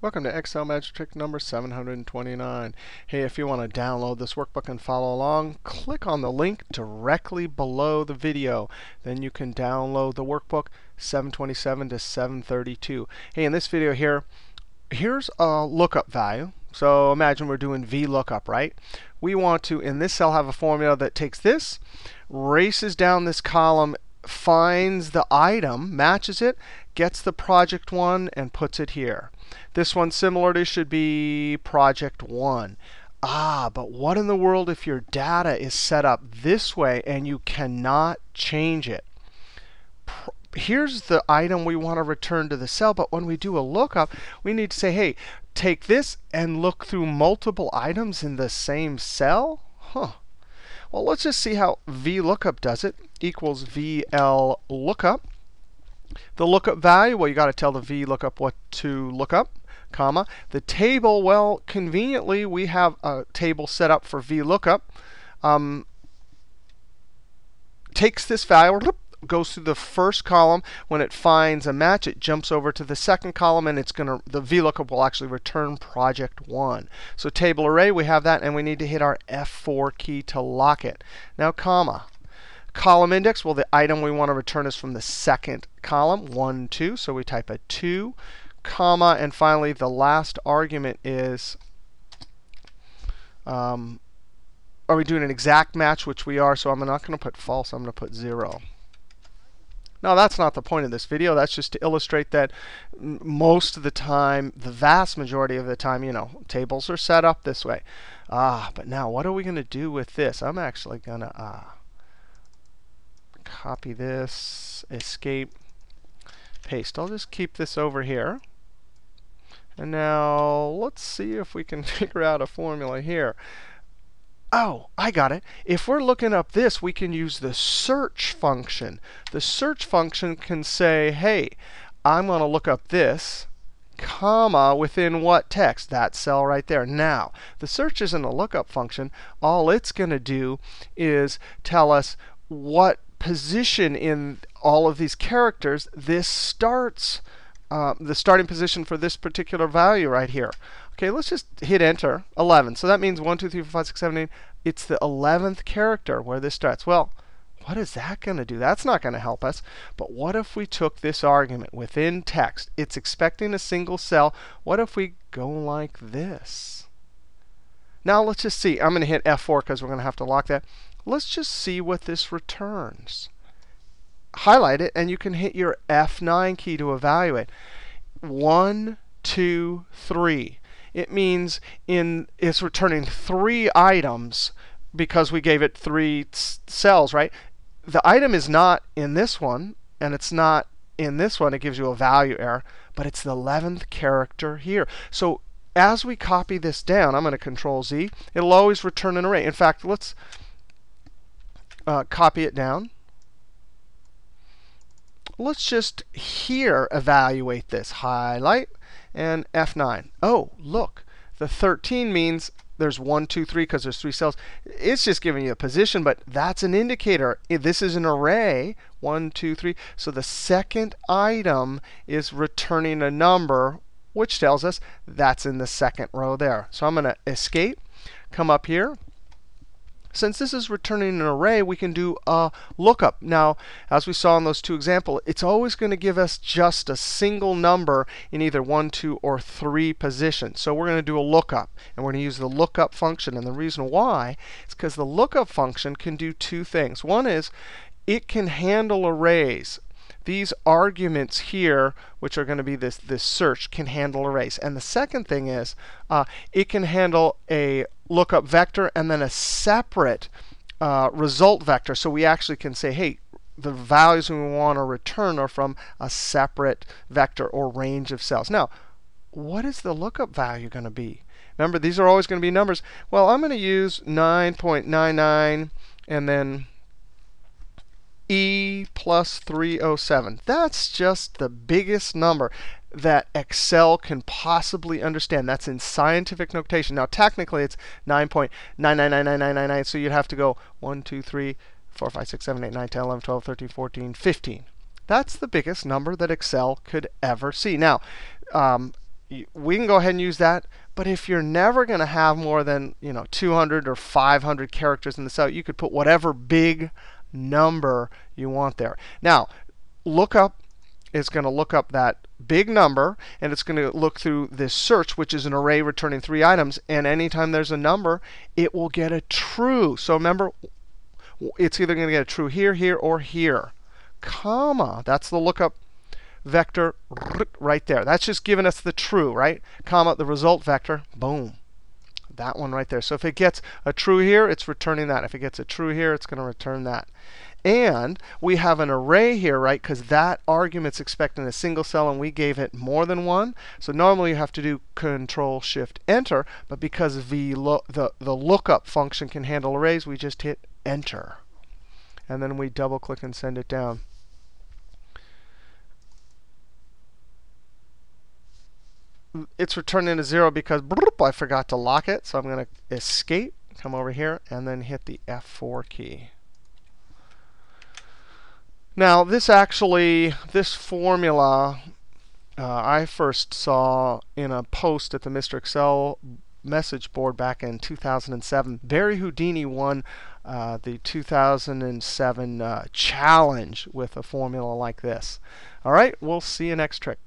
Welcome to Excel Magic Trick number 729. Hey, if you want to download this workbook and follow along, click on the link directly below the video. Then you can download the workbook 727 to 732. Hey, in this video here, here's a lookup value. So imagine we're doing VLOOKUP, right? We want to, in this cell, have a formula that takes this, races down this column, finds the item, matches it, gets the project one, and puts it here. This one, similarly, should be project one. Ah, but what in the world if your data is set up this way and you cannot change it? Here's the item we want to return to the cell, but when we do a lookup, we need to say, hey, take this and look through multiple items in the same cell? Huh. Well, let's just see how VLOOKUP does it. Equals VLOOKUP. The lookup value, well, you got to tell the VLOOKUP what to look up, comma. The table, well, conveniently, we have a table set up for VLOOKUP. Takes this value, goes through the first column. When it finds a match, it jumps over to the second column, and it's going to, the VLOOKUP will actually return project one. So table array, we have that, and we need to hit our F4 key to lock it. Now comma. Column index, well, the item we want to return is from the second column, 1, 2. So we type a 2, comma, and finally the last argument is, are we doing an exact match, which we are, so I'm not going to put false, I'm going to put 0. Now, that's not the point of this video. That's just to illustrate that most of the time, the vast majority of the time, you know, tables are set up this way. Ah, but now what are we going to do with this? I'm actually going to copy this, escape, paste. I'll just keep this over here. And now let's see if we can figure out a formula here. Oh, I got it. If we're looking up this, we can use the search function. The search function can say, hey, I'm going to look up this, comma, within what text? That cell right there. Now, the search isn't a lookup function. All it's going to do is tell us what position in all of these characters this starts, the starting position for this particular value right here. OK, let's just hit Enter, 11. So that means 1, 2, 3, 4, 5, 6, 7, 8. It's the 11th character where this starts. Well, what is that going to do? That's not going to help us. But what if we took this argument within text? It's expecting a single cell. What if we go like this? Now let's just see. I'm going to hit F4 because we're going to have to lock that. Let's just see what this returns. Highlight it, and you can hit your F9 key to evaluate. 1, 2, 3. It means it's returning 3 items because we gave it 3 cells, right? The item is not in this one, and it's not in this one. It gives you a value error, but it's the 11th character here. So as we copy this down, I'm going to Control-Z. It'll always return an array. In fact, let's copy it down. Let's just here evaluate this. Highlight. And F9. Oh, look. The 13 means there's 1, 2, 3 because there's 3 cells. It's just giving you a position, but that's an indicator. This is an array, 1, 2, 3. So the second item is returning a number, which tells us that's in the second row there. So I'm going to escape, come up here. Since this is returning an array, we can do a lookup. Now, as we saw in those 2 examples, it's always going to give us just a single number in either 1, 2, or 3 positions. So we're going to do a lookup. And we're going to use the lookup function. And the reason why is because the lookup function can do 2 things. One is it can handle arrays. These arguments here, which are going to be this search, can handle arrays. And the second thing is it can handle a lookup vector and then a separate result vector. So we actually can say, hey, the values we want to return are from a separate vector or range of cells. Now, what is the lookup value going to be? Remember, these are always going to be numbers. Well, I'm going to use 9.99 and then E plus 307. That's just the biggest number that Excel can possibly understand. That's in scientific notation. Now, technically, it's 9.999999. So you'd have to go 1, 2, 3, 4, 5, 6, 7, 8, 9, 10, 11, 12, 13, 14, 15. That's the biggest number that Excel could ever see. Now, we can go ahead and use that. But if you're never going to have more than 200 or 500 characters in the cell, you could put whatever big number you want there. Now, lookup is going to look up that big number, and it's going to look through this search, which is an array returning 3 items. And anytime there's a number, it will get a true. So remember, it's either going to get a true here, here, or here, comma. That's the lookup vector right there. That's just giving us the true, right? Comma, the result vector, boom. That one right there. So if it gets a true here, it's returning that. If it gets a true here, it's going to return that. And we have an array here, right? Because that argument's expecting a single cell, and we gave it more than one. So normally you have to do Control-Shift-Enter. But because the lookup function can handle arrays, we just hit Enter. And then we double click and send it down. It's returning a 0 because I forgot to lock it. So I'm going to escape, come over here, and then hit the F4 key. Now, this formula I first saw in a post at the Mr. Excel message board back in 2007. Barry Houdini won the 2007 challenge with a formula like this. All right, we'll see you next trick.